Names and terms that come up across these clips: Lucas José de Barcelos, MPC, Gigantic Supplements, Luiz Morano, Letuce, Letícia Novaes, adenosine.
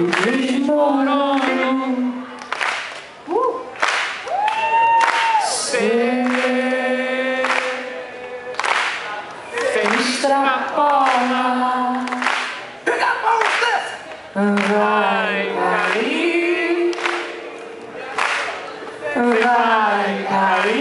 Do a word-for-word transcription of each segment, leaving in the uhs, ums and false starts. Luiz Morano. Uh. Cê fez trapola. Pega a mão dessa. Vai cair. Vai cair.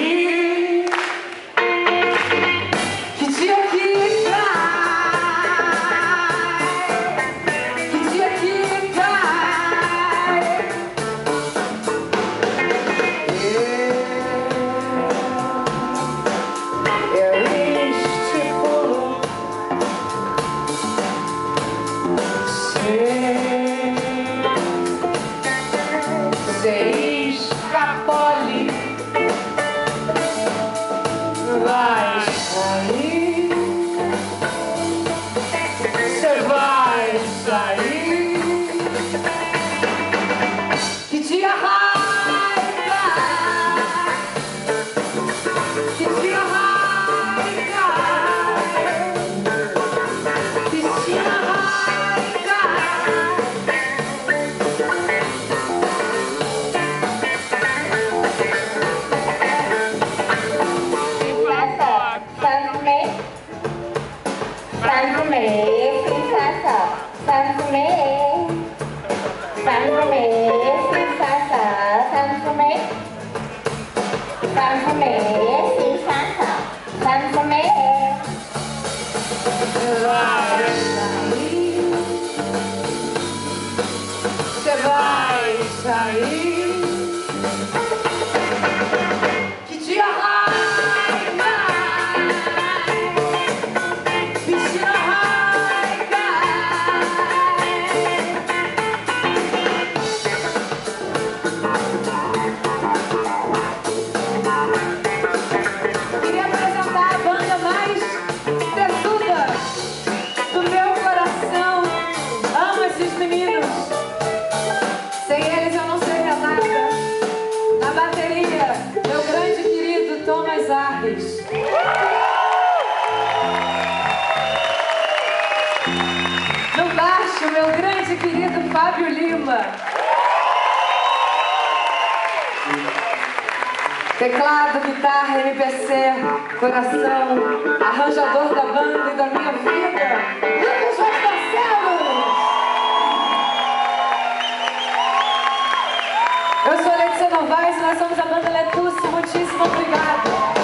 Teclado, guitarra, M P C, coração, arranjador da banda e da minha vida, Lucas José de Barcelos! Eu sou a Letícia Novaes e nós somos a banda Letuce. Muitíssimo obrigada!